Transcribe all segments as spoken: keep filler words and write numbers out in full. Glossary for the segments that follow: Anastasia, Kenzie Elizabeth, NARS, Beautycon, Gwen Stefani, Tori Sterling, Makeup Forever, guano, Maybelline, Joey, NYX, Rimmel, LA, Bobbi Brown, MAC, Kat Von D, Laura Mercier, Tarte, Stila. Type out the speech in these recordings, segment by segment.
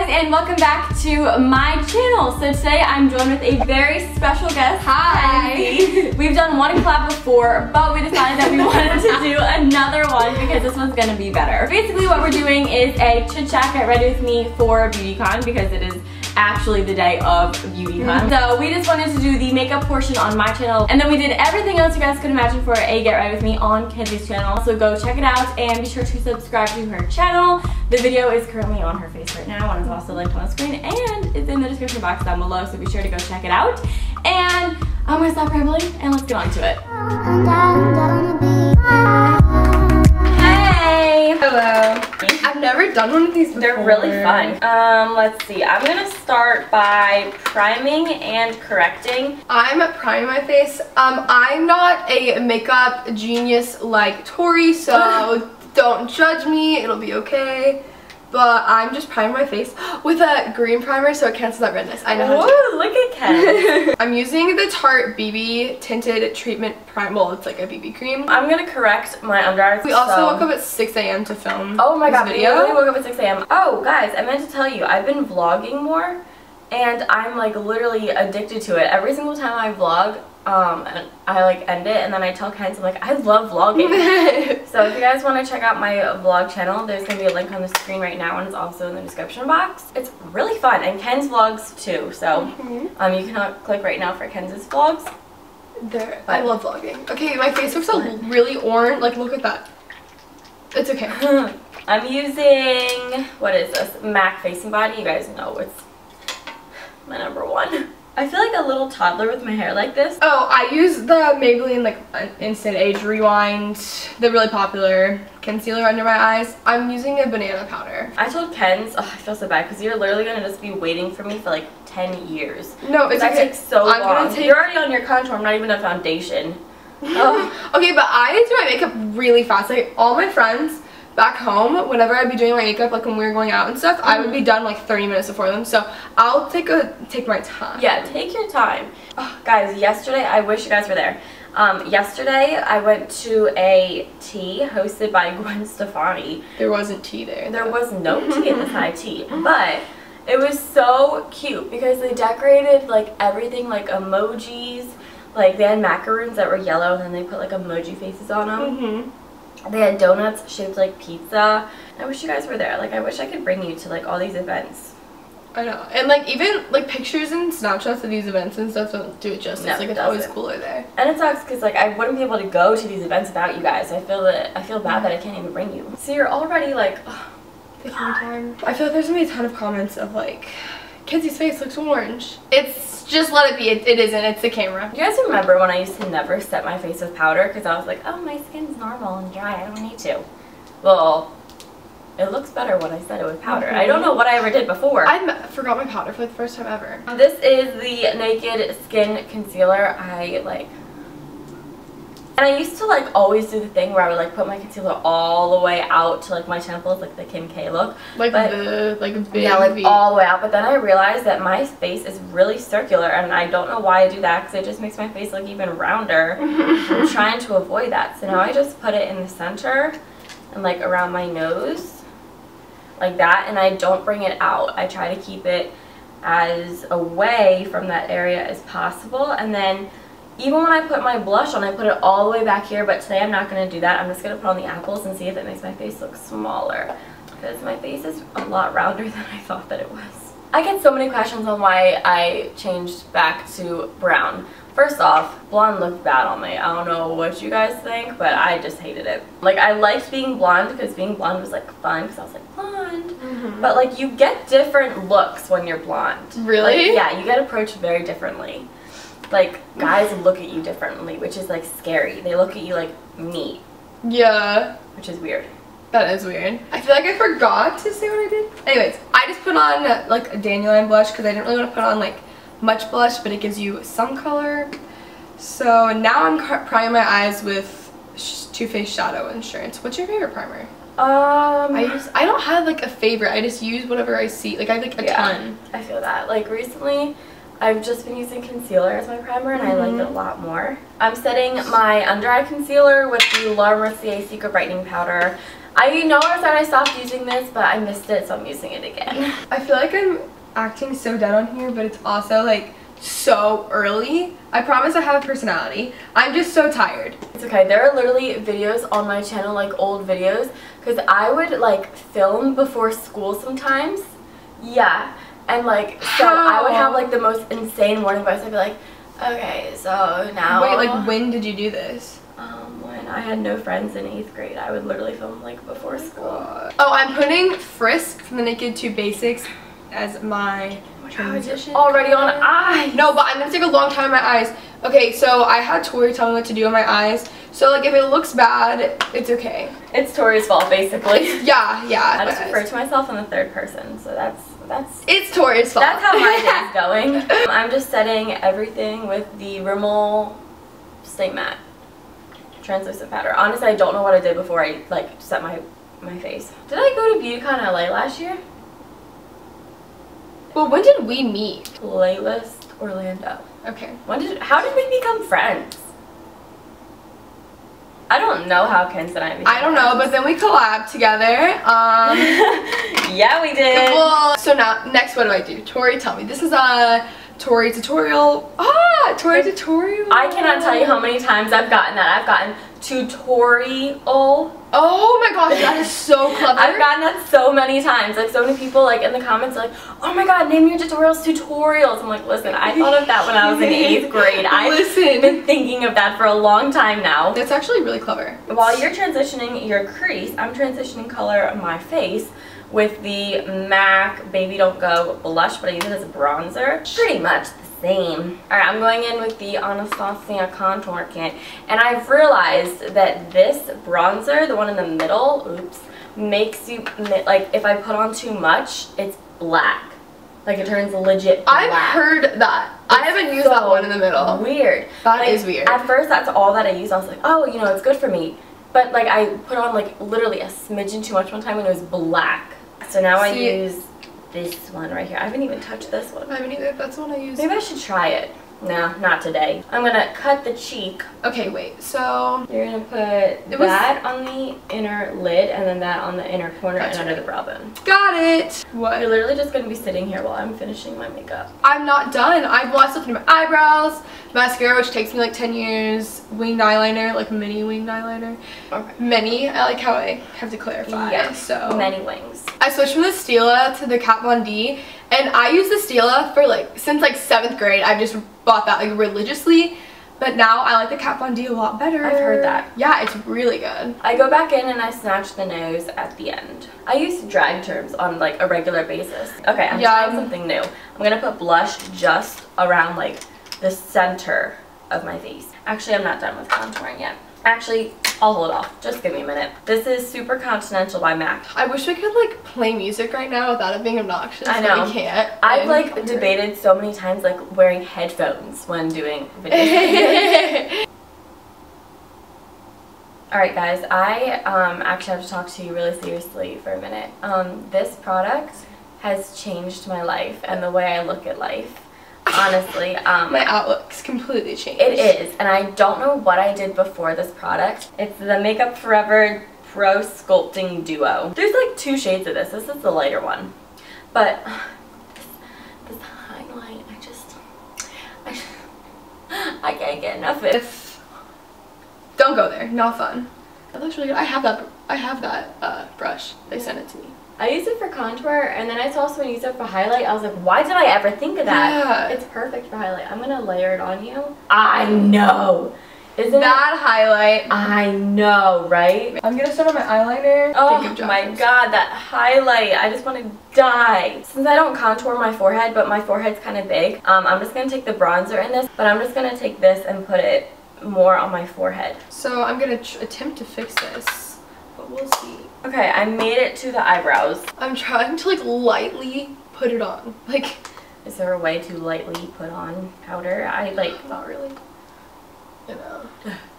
guys, and welcome back to my channel. So today I'm joined with a very special guest. Hi. Hi. We've done one collab before, but we decided that we wanted to do another one because this one's gonna be better. Basically, what we're doing is a chit chat, get ready with me for Beautycon because it is actually the day of Beautycon. So we just wanted to do the makeup portion on my channel, and then we did everything else you guys could imagine for a Get Ready With Me on Kenzie's channel. So go check it out and be sure to subscribe to her channel. The video is currently on her face right now and it's also linked on the screen and it's in the description box down below, so be sure to go check it out. And I'm gonna stop rambling and let's get on to it. Hey! Hello. I've never done one of these before. They're really fun. Um, let's see. I'm gonna start by priming and correcting. I'm priming my face. Um, I'm not a makeup genius like Tori, so don't judge me. It'll be okay. But I'm just priming my face with a green primer so it cancels that redness. I know. Oh, look at Ken. I'm using the Tarte B B Tinted Treatment Primer. Well, it's like a B B cream. I'm gonna correct my under eyes. We so. also woke up at six A M to film. Oh my this god, video. We really woke up at six A M Oh guys, I meant to tell you, I've been vlogging more, and I'm like literally addicted to it. Every single time I vlog, um, and I like end it, and then I tell Ken, so I'm like, I love vlogging. So if you guys want to check out my vlog channel, there's gonna be a link on the screen right now, and it's also in the description box. It's really fun, and Ken's vlogs too. So mm-hmm. um, you can click right now for Ken's vlogs. There, but I love vlogging. Okay, my face looks fun. So really orange. Like, look at that. It's okay. I'm using, what is this? MAC Face and Body. You guys know it's my number one. I feel like a little toddler with my hair like this. Oh, I use the Maybelline like Instant Age Rewind, the really popular concealer under my eyes. I'm using a banana powder. I told Ken's, oh, I feel so bad because you're literally gonna just be waiting for me for like ten years. No, it's that okay. takes so I'm long. Gonna take you're already on your contour. I'm not even on foundation. Oh. Okay, but I do my makeup really fast. Like all my friends back home, whenever I'd be doing my makeup, like when we were going out and stuff, mm-hmm. I would be done like thirty minutes before them. So I'll take a take my time. Yeah, take your time. Oh, guys, yesterday, I wish you guys were there. Um, yesterday, I went to a tea hosted by Gwen Stefani. There wasn't tea there. There though. was no tea in this high tea, but it was so cute because they decorated like everything, like emojis. Like they had macaroons that were yellow, and then they put like emoji faces on them. Mm-hmm. They had donuts shaped like pizza. I wish you guys were there. Like, I wish I could bring you to, like, all these events. I know. And, like, even, like, pictures and snapshots of these events and stuff don't do it justice. No, like, it's always cooler there. And it sucks because, like, I wouldn't be able to go to these events without you guys. I feel that I feel bad that I can't even bring you. So you're already, like, oh, the time. I feel like there's going to be a ton of comments of, like, Kenzie's face looks orange. It's just let it be. It, it isn't. It's the camera. You guys remember when I used to never set my face with powder because I was like, oh, my skin's normal and dry. I don't need to. Well, it looks better when I set it with powder. Mm-hmm. I don't know what I ever did before. I forgot my powder for the first time ever. This is the Naked Skin Concealer. I like... And I used to like always do the thing where I would like put my concealer all the way out to like my temples, like the Kim K look. Like but, the, like big. Yeah, like all the way out. But then I realized that my face is really circular and I don't know why I do that because it just makes my face look even rounder. I'm trying to avoid that. So now I just put it in the center and like around my nose like that, and I don't bring it out. I try to keep it as away from that area as possible, and then even when I put my blush on, I put it all the way back here, but today I'm not going to do that. I'm just going to put on the apples and see if it makes my face look smaller, because my face is a lot rounder than I thought that it was. I get so many questions on why I changed back to brown. First off, blonde looked bad on me. I don't know what you guys think, but I just hated it. Like, I liked being blonde because being blonde was like fun because I was like, blonde. Mm-hmm. But like, you get different looks when you're blonde. Really? Like, yeah, you get approached very differently. Like, guys look at you differently, which is, like, scary. They look at you like me. Yeah. Which is weird. That is weird. I feel like I forgot to say what I did. Anyways, I just put on, like, a dandelion blush because I didn't really want to put on, like, much blush, but it gives you some color. So now I'm priming my eyes with Too Faced Shadow Insurance. What's your favorite primer? Um, I use, I don't have, like, a favorite. I just use whatever I see. Like, I have, like, a yeah, ton. I feel that. Like, recently... I've just been using concealer as my primer, and mm-hmm. I like it a lot more. I'm setting my under eye concealer with the Laura Mercier Secret Brightening Powder. I noticed that I stopped using this, but I missed it, so I'm using it again. I feel like I'm acting so dead on here, but it's also like so early. I promise I have a personality. I'm just so tired. It's okay. There are literally videos on my channel, like old videos, because I would like film before school sometimes. Yeah. And like, so How? I would have like the most insane morning voice. I'd be like, okay, so now. Wait, like when did you do this? Um, when I had no friends in eighth grade, I would literally film like before school. Oh, I'm putting Frisk from the Naked to Basics as my transition. Already on eyes. No, but I'm gonna take a long time on my eyes. Okay, so I had Tori tell me what to do on my eyes. So like, if it looks bad, it's okay. It's Tori's fault, basically. Yeah, yeah. I just refer to myself in the third person, so that's that's. It's Tori's fault. That's how my day's going. um, I'm just setting everything with the Rimmel Stay Matte translucent powder. Honestly, I don't know what I did before I like set my my face. Did I go to Beautycon L A last year? Well, when did we meet? Playlist Orlando. Okay. When did? How did we become friends? I don't know how Ken's and I became I don't friends. know, but then we collabed together. Um, yeah, we did. Well, so now, next, what do I do? Tori, tell me. This is a Tori tutorial. Ah, Tori it's, tutorial. I cannot tell you how many times I've gotten that. I've gotten tutorial. Oh my gosh, that is so clever. I've gotten that so many times. Like, so many people, like, in the comments are like, oh my god, name your tutorials tutorials. I'm like, listen, I thought of that when I was in eighth grade. I've listen. been thinking of that for a long time now. That's actually really clever. While you're transitioning your crease, I'm transitioning color on my face with the MAC Baby Don't Go blush, but I use it as a bronzer. Pretty much the same. Alright, I'm going in with the Anastasia contour kit, and I've realized that this bronzer, the one in the middle, oops, makes you, like, if I put on too much, it's black. Like, it turns legit black. I've heard that. It's I haven't used so that one in the middle. Weird. That like, is weird. At first, that's all that I used. I was like, oh, you know, it's good for me. But, like, I put on, like, literally a smidgen too much one time, and it was black. So now See, I use this one right here. I haven't even touched this one. I haven't either. That's the one I use. Maybe I should try it. No, not today. I'm going to cut the cheek. Okay, wait. So you're going to put that on the inner lid and then that on the inner corner and under the brow bone. Got it. What? You're literally just going to be sitting here while I'm finishing my makeup. I'm not done. I've lost something in my eyebrows, mascara, which takes me like ten years, winged eyeliner, like mini winged eyeliner. Okay. Many. I like how I have to clarify. Yeah, so many wings. I switched from the Stila to the Kat Von D. And I use the Stila for like, since like seventh grade, I've just bought that like religiously. But now I like the Kat Von D a lot better. I've heard that. Yeah, it's really good. I go back in and I snatch the nose at the end. I use drag terms on like a regular basis. Okay, I'm yeah. trying something new. I'm going to put blush just around like the center of my face. Actually, I'm not done with contouring yet. Actually, I'll hold off. Just give me a minute. This is Super Continental by MAC. I wish we could like play music right now without it being obnoxious. I know. But we can't. I've like comfort. debated so many times like wearing headphones when doing videos. Alright guys, I um, actually have to talk to you really seriously for a minute. Um, this product has changed my life and the way I look at life. Honestly, um, my outlook's completely changed. It is, and I don't know what I did before this product. It's the Makeup Forever Pro Sculpting Duo. There's like two shades of this. This is the lighter one, but uh, this, this highlight, I just, I just, I can't get enough of it. If, don't go there. Not fun. That looks really good. I have that. I have that uh, brush. They sent it to me. I used it for contour, and then I saw someone use it for highlight. I was like, why did I ever think of that? Yeah. It's perfect for highlight. I'm going to layer it on you. I know. Isn't that it? highlight? I know, right? I'm going to start on my eyeliner. Oh my god, that highlight. I just want to die. Since I don't contour my forehead, but my forehead's kind of big, um, I'm just going to take the bronzer in this, but I'm just going to take this and put it more on my forehead. So I'm going to attempt to fix this. We'll see. Okay, I made it to the eyebrows. I'm trying to like lightly put it on. Like, is there a way to lightly put on powder? I like not really. You know.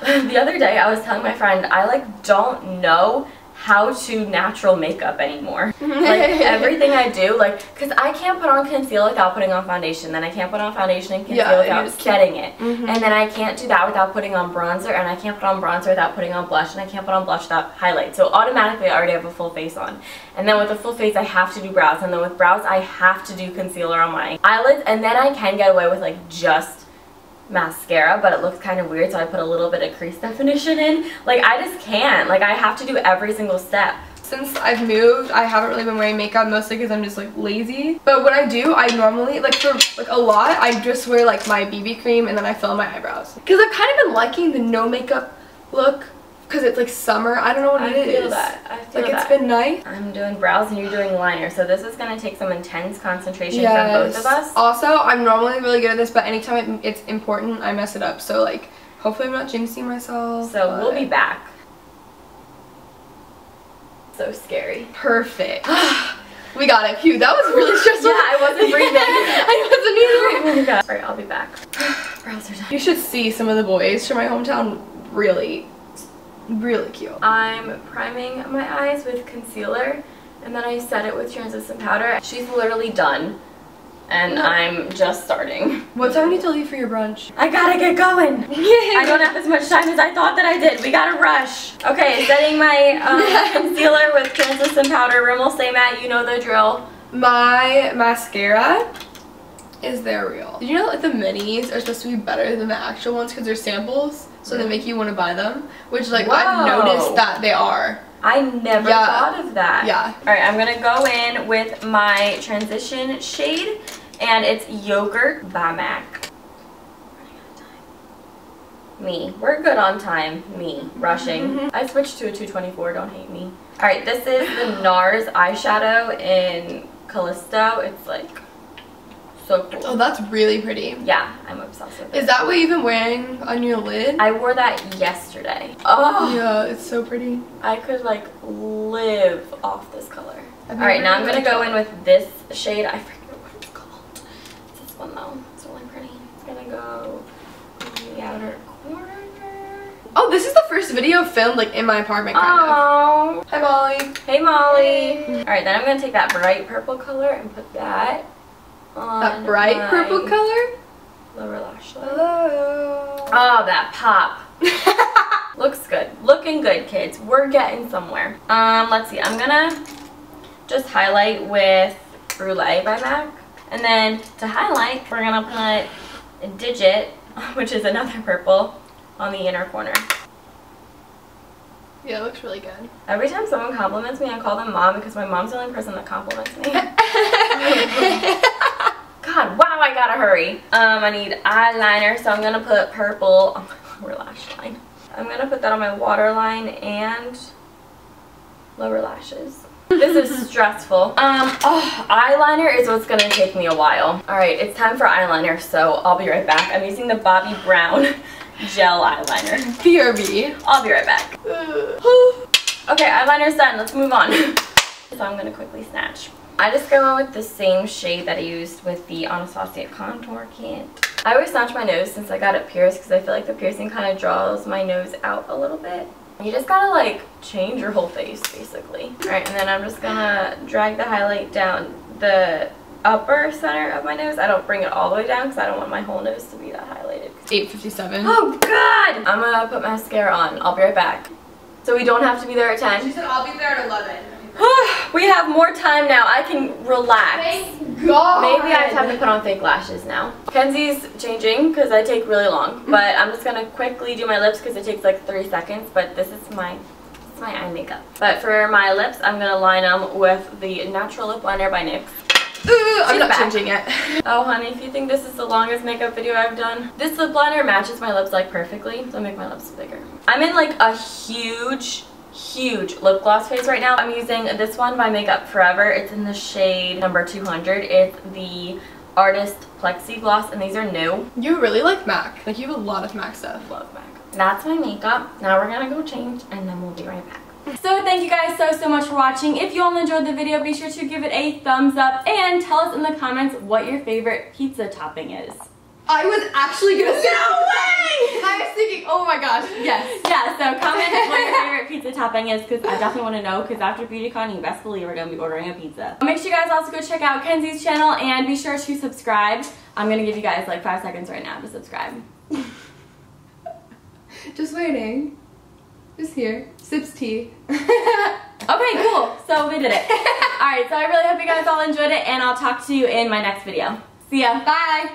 The other day I was telling my friend I like don't know how to natural makeup anymore. Like everything I do, like, because I can't put on concealer without putting on foundation, then I can't put on foundation and concealer yeah, without setting it, mm-hmm. and then I can't do that without putting on bronzer, and I can't put on bronzer without putting on blush, and I can't put on blush without highlight. So automatically I already have a full face on, and then with a full face I have to do brows, and then with brows I have to do concealer on my eyelids, and then I can get away with like just mascara, but it looks kind of weird, so I put a little bit of crease definition in. Like, I just can't. Like, I have to do every single step. Since I've moved, I haven't really been wearing makeup, mostly because I'm just like lazy. But when I do, I normally, like for like a lot, I just wear like my B B cream and then I fill in my eyebrows. Because I've kind of been liking the no makeup look, because it's like summer. I don't know what I it feel is. That. I feel like that. It's been nice. I'm doing brows and you're doing liner, so this is going to take some intense concentration yes. from both of us. Also, I'm normally really good at this, but anytime it's important, I mess it up. So like, hopefully I'm not jinxing myself. So but... we'll be back. So scary. Perfect. We got it. Phew, that was really stressful. Yeah, I wasn't breathing. I wasn't either. Oh my God. Alright, I'll be back. Brows are done. You should see some of the boys from my hometown. Really. Really cute. I'm priming my eyes with concealer and then I set it with translucent powder. She's literally done and no. I'm just starting. What time do you leave for your brunch? I gotta get going. I don't have as much time as I thought that I did. We gotta rush. Okay, setting my um, concealer with translucent powder. Rimmel, stay matte, you know the drill. My mascara is They're Real. Did you know that like, the minis are supposed to be better than the actual ones because they're samples, so they make you want to buy them, which like Whoa. I've noticed that they are. I never yeah. thought of that. Yeah. All right, I'm gonna go in with my transition shade, and it's Yogurt by MAC. Me, we're good on time. Me rushing. Mm-hmm. I switched to a two twenty-four. Don't hate me. All right, this is the NARS eyeshadow in Callisto. It's like. So cool. Oh, that's really pretty. Yeah, I'm obsessed with it. Is that what you've been wearing on your lid? I wore that yesterday. Oh! Yeah, it's so pretty. I could, like, live off this color. Alright, now I'm going to go in with this shade. I forget what it's called. It's this one, though. It's really pretty. It's going to go in the outer corner. Oh, this is the first video filmed, like, in my apartment, kind oh. of. Hi, Molly. Hey, Molly. Hey. Alright, then I'm going to take that bright purple color and put that... That bright purple color? Lower lash line. Oh, oh that pop. Looks good. Looking good, kids. We're getting somewhere. Um, let's see. I'm gonna just highlight with Brulee by MAC. And then to highlight, we're gonna put a Digit, which is another purple, on the inner corner. Yeah, it looks really good. Every time someone compliments me, I call them mom because my mom's the only person that compliments me. God, wow, I gotta hurry. Um, I need eyeliner, so I'm gonna put purple on my lower lash line. I'm gonna put that on my waterline and lower lashes. This is stressful. Um, oh, eyeliner is what's gonna take me a while. Alright, it's time for eyeliner, so I'll be right back. I'm using the Bobbi Brown gel eyeliner. B R B. I'll be right back. Okay, eyeliner's done. Let's move on. So I'm gonna quickly snatch. I just go in with the same shade that I used with the Anastasia contour kit. I always notch my nose since I got it pierced because I feel like the piercing kind of draws my nose out a little bit. You just gotta like change your whole face basically. Alright, and then I'm just gonna drag the highlight down the upper center of my nose. I don't bring it all the way down because I don't want my whole nose to be that highlighted. eight fifty-seven. Oh God! I'm gonna put mascara on. I'll be right back. So we don't have to be there at ten. She said I'll be there at eleven. We have more time now. I can relax. Thank God. Maybe I just have to put on fake lashes now. Kenzie's changing because I take really long. But I'm just going to quickly do my lips because it takes like three seconds. But this is my this is my eye makeup. But for my lips, I'm going to line them with the Natural Lip Liner by NYX. Ooh, I'm not changing it. Oh, honey, if you think this is the longest makeup video I've done, this lip liner matches my lips like perfectly. So make my lips bigger. I'm in like a huge... huge lip gloss phase right now. I'm using this one by Makeup Forever. It's in the shade number two hundred. It's the Artist Plexi Gloss, and these are new. You really like MAC. Like, you have a lot of MAC stuff. Love MAC. That's my makeup. Now we're gonna go change, and then we'll be right back. So thank you guys so, so much for watching. If you all enjoyed the video, be sure to give it a thumbs up and tell us in the comments what your favorite pizza topping is. I was actually gonna say no way! I was thinking, oh my gosh, yes. Yeah, so comment what your favorite pizza topping is, because I definitely want to know, because after BeautyCon, you best believe we're gonna be ordering a pizza. Make sure you guys also go check out Kenzie's channel and be sure to subscribe. I'm gonna give you guys like five seconds right now to subscribe. Just waiting. Just here. Sips tea. Okay, cool. So we did it. Alright, so I really hope you guys all enjoyed it, and I'll talk to you in my next video. See ya. Bye.